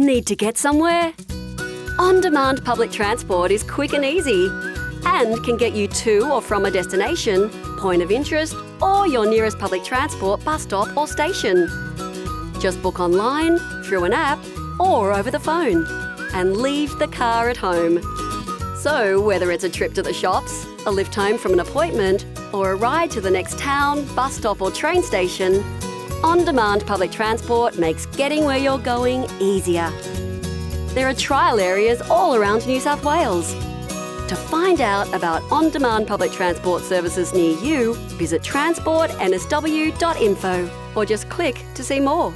Need to get somewhere? On-demand public transport is quick and easy and can get you to or from a destination, point of interest, or your nearest public transport bus stop or station. Just book online, through an app, or over the phone, and leave the car at home. So whether it's a trip to the shops, a lift home from an appointment, or a ride to the next town, bus stop or train station, on-demand public transport makes getting where you're going easier. There are trial areas all around New South Wales. To find out about on-demand public transport services near you, visit transportnsw.info or just click to see more.